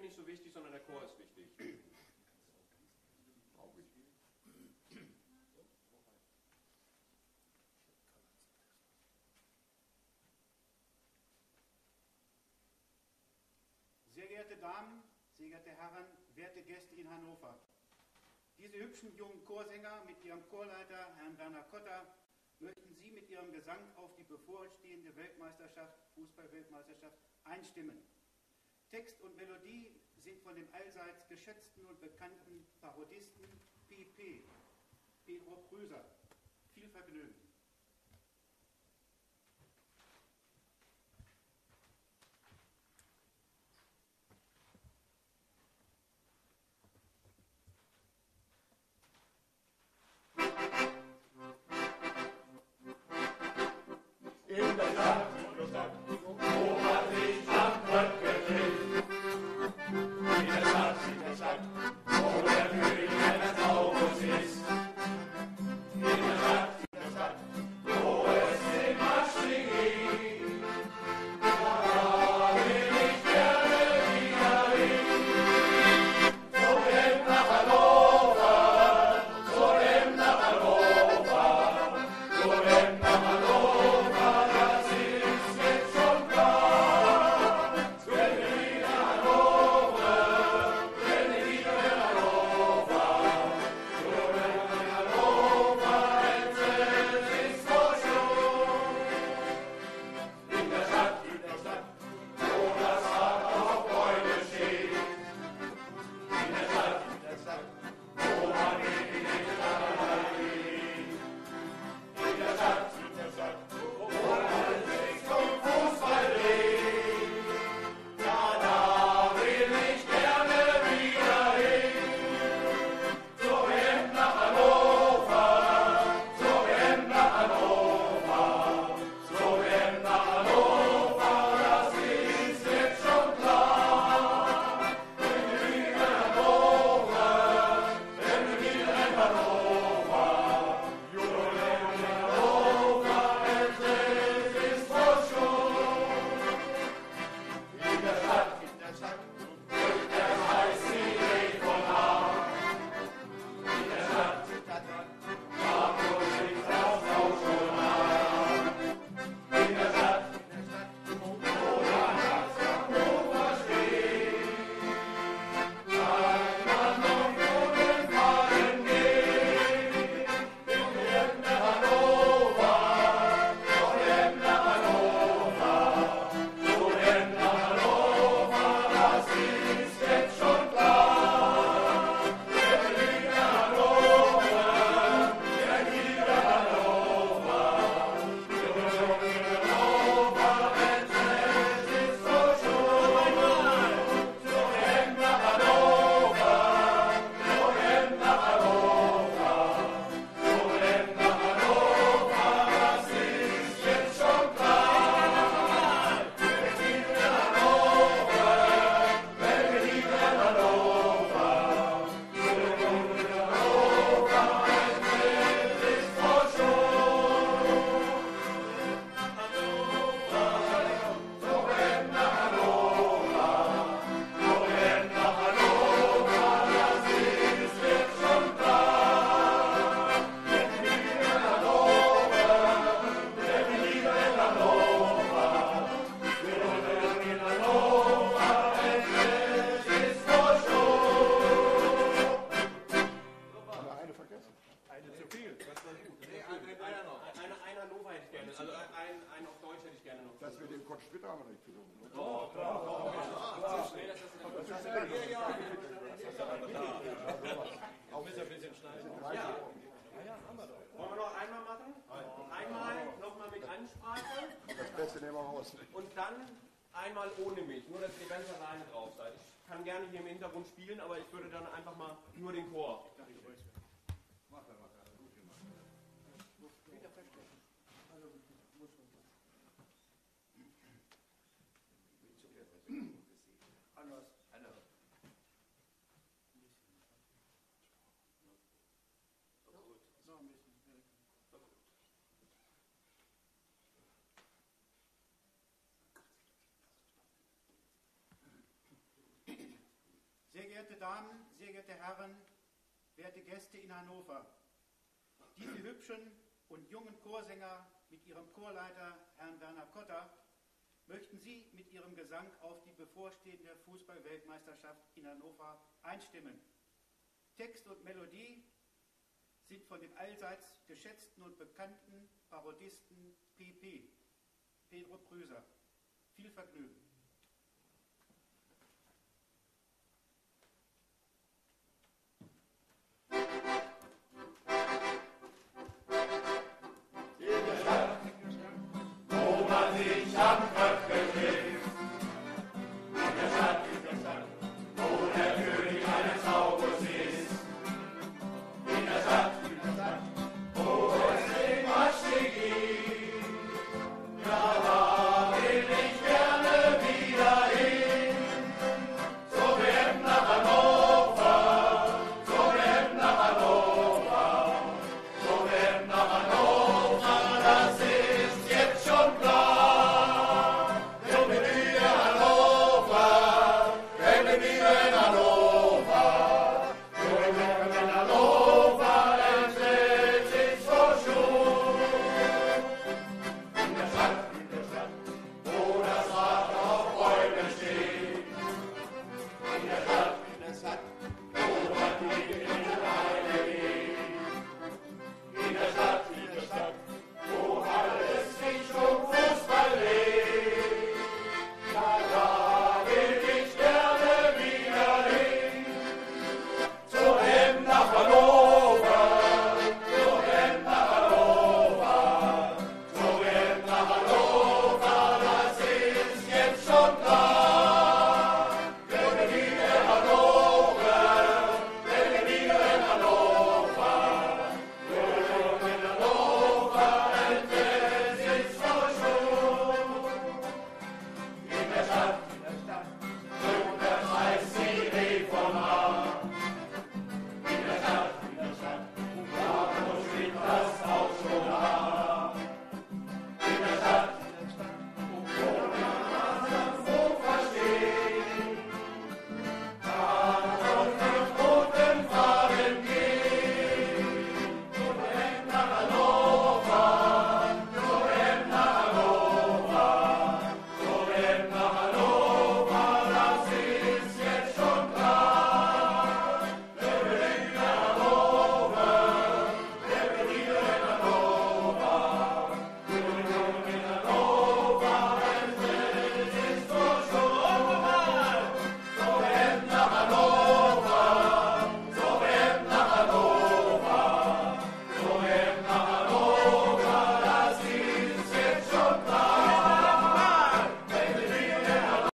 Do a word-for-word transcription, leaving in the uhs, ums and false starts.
bin nicht so wichtig, sondern der Chor ist wichtig. Glaube ich. Sehr geehrte Damen, sehr geehrte Herren, werte Gäste in Hannover. Diese hübschen jungen Chorsänger mit ihrem Chorleiter, Herrn Werner Kotta, möchten Sie mit ihrem Gesang auf die bevorstehende Weltmeisterschaft, Fußball-Weltmeisterschaft, einstimmen. Text und Melodie sind von dem allseits geschätzten und bekannten Parodisten P P, Pedro Prüser. Viel Vergnügen. In der Stadt, in der Stadt, wo man sich am Brötchen trifft. In der Stadt, in der Stadt, wo der König eines Taubes ist. In der Stadt, in der Stadt, wo es immer schwingt. Da will ich gerne wieder hin. Zu dem nach Hannover, zu dem nach Hannover, zu dem nach Hannover. Dass wir den Kotzschwitter aber nicht gesungen haben. Doch, klar, doch, klar. Ja, ja, auch müssen wir ein bisschen schneiden. Ja, ja, haben wir doch. Wollen wir noch einmal machen? Einmal nochmal mit Ansprache. Das Beste nehmen wir raus. Und dann einmal ohne mich, nur dass ihr ganz alleine drauf seid. Ich kann gerne hier im Hintergrund spielen, aber ich würde dann einfach mal nur den Chor. geehrte Damen, sehr geehrte Herren, werte Gäste in Hannover, diese hübschen und jungen Chorsänger mit ihrem Chorleiter Herrn Werner Kotta möchten Sie mit Ihrem Gesang auf die bevorstehende Fußball-Weltmeisterschaft in Hannover einstimmen. Text und Melodie sind von dem allseits geschätzten und bekannten Parodisten P P Pedro Prüser. Viel Vergnügen.